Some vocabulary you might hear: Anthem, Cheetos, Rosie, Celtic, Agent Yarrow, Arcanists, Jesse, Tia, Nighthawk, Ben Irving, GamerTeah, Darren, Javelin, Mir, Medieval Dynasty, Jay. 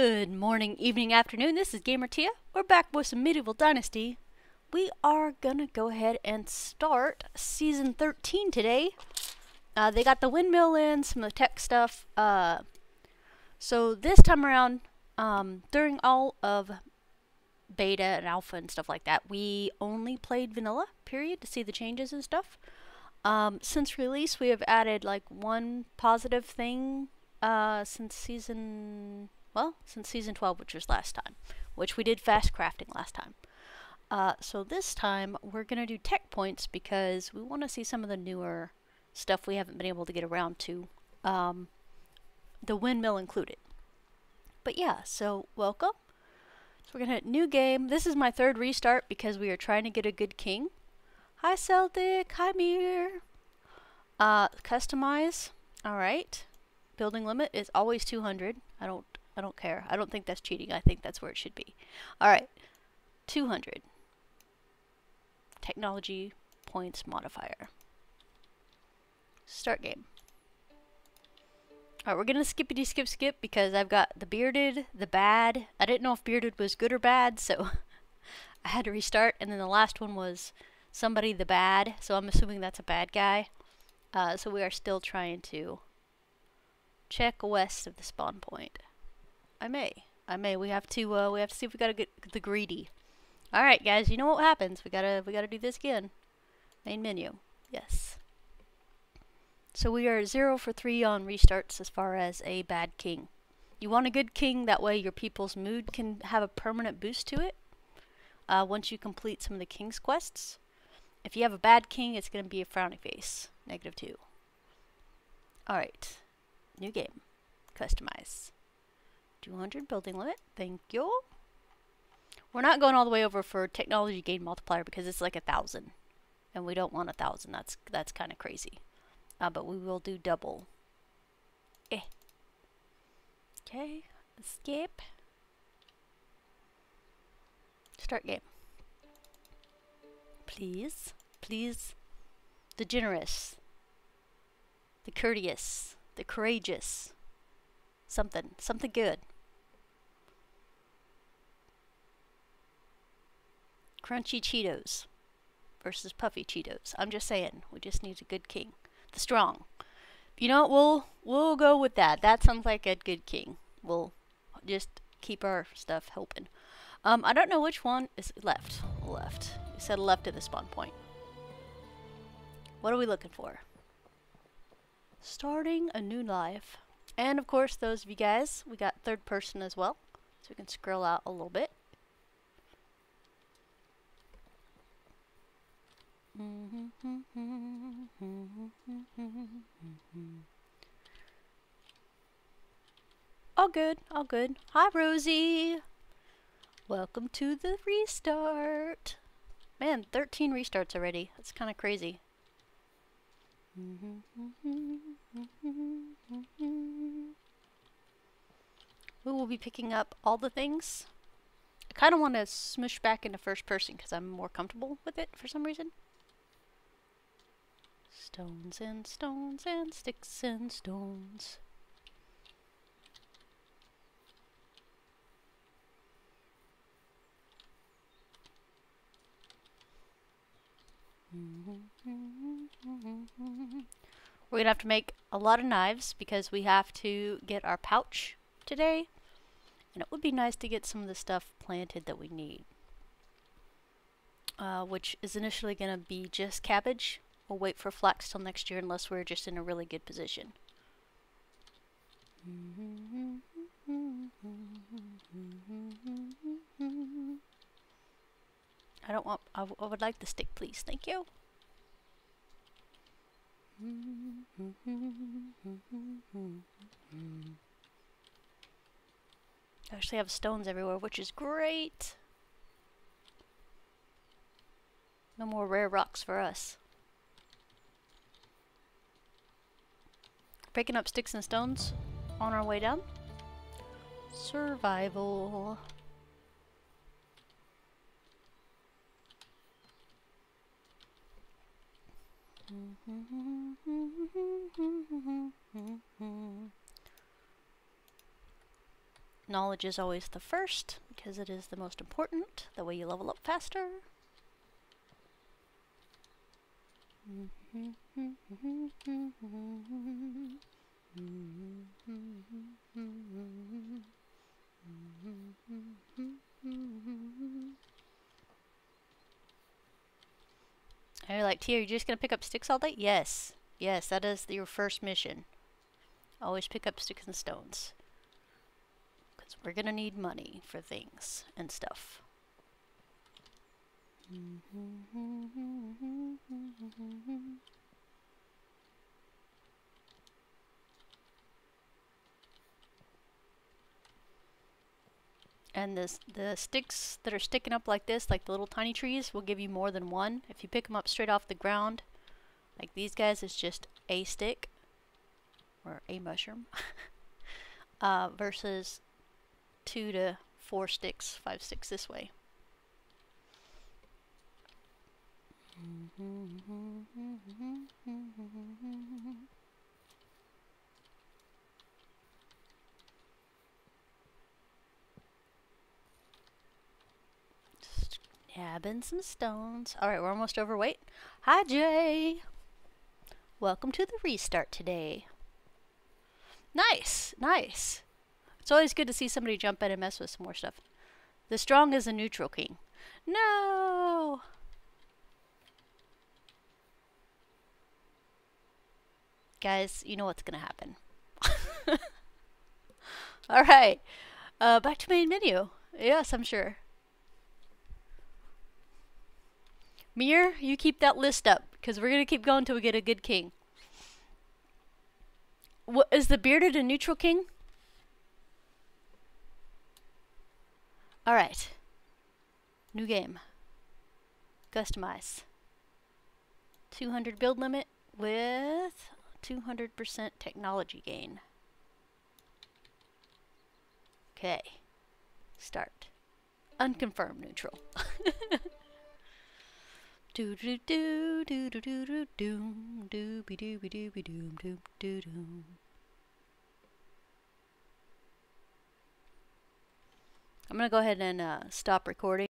Good morning, evening, afternoon. This is GamerTeah. We're back with some Medieval Dynasty. We are gonna go ahead and start Season 13 today. They got the windmill in, some of the tech stuff. So this time around, during all of beta and alpha and stuff like that, we only played vanilla, period, to see the changes and stuff. Since release, we have added like one positive thing since season 12, which was last time, which we did fast crafting last time. So this time we're gonna do tech points because we want to see some of the newer stuff we haven't been able to get around to, the windmill included. But yeah, so welcome. So we're gonna hit new game. This is my third restart because we are trying to get a good king. Hi Celtic, hi Mir. Customize. All right. Building limit is always 200. I don't care. I don't think that's cheating. I think that's where it should be. All right. 200. Technology points modifier. Start game. All right, we're gonna skippity skip skip because I've got the bearded, the bad. I didn't know if bearded was good or bad, so I had to restart. And then the last one was somebody the bad, so I'm assuming that's a bad guy. So we are still trying to check west of the spawn point. I may. We have to see if we gotta get the greedy. All right, guys. You know what happens? We gotta do this again. Main menu. Yes. So we are 0 for 3 on restarts as far as a bad king. You want a good king, that way your people's mood can have a permanent boost to it once you complete some of the king's quests. If you have a bad king, it's going to be a frowny face. -2. Alright. New game. Customize. 200 building limit. Thank you. We're not going all the way over for technology gain multiplier because it's like 1,000. And we don't want 1,000. That's kind of crazy. But we will do double. Okay, escape. Start game. Please, please. The generous. The courteous. The courageous. Something good. Crunchy Cheetos versus puffy Cheetos. I'm just saying, we just need a good king. The strong. You know, we'll go with that. That sounds like a good king. We'll just keep our stuff helping. I don't know which one is left. Left. You said left at the spawn point. What are we looking for? Starting a new life. And of course, those of you guys, we got third person as well. So we can scroll out a little bit. All good, all good. Hi, Rosie. Welcome to the restart. Man, 13 restarts already. That's kind of crazy. We will be picking up all the things. I kind of want to smush back into first person because I'm more comfortable with it for some reason. Stones and stones and sticks and stones. We're gonna have to make a lot of knives because we have to get our pouch today. And it would be nice to get some of the stuff planted that we need. Which is initially gonna be just cabbage. We'll wait for flax till next year unless we're just in a really good position. I would like the stick, please. Thank you. I actually have stones everywhere, which is great. No more rare rocks for us. Picking up sticks and stones on our way down. Survival. knowledge is always the first, because it is the most important. That way you level up faster. You're like, Tia, you're just going to pick up sticks all day? Yes. Yes, that is your first mission. Always pick up sticks and stones. Because we're going to need money for things and stuff. And the sticks that are sticking up like this, like the little tiny trees, will give you more than one. If you pick them up straight off the ground, like these guys, it's just a stick or a mushroom versus 2 to 4 sticks, 5 sticks this way. Stabbing some stones. Alright, we're almost overweight. Hi, Jay! Welcome to the restart today. Nice! Nice! It's always good to see somebody jump in and mess with some more stuff. The strong is a neutral king. No! Guys, you know what's gonna happen. Alright. Back to main menu. Yes, I'm sure. Mir, you keep that list up, because we're going to keep going until we get a good king. What, is the bearded a neutral king? Alright. New game. Customize. 200 build limit with 200% technology gain. Okay. Start. Unconfirmed neutral. Do do do do do do do doom do be do be do be doom do do do. I'm gonna go ahead and stop recording.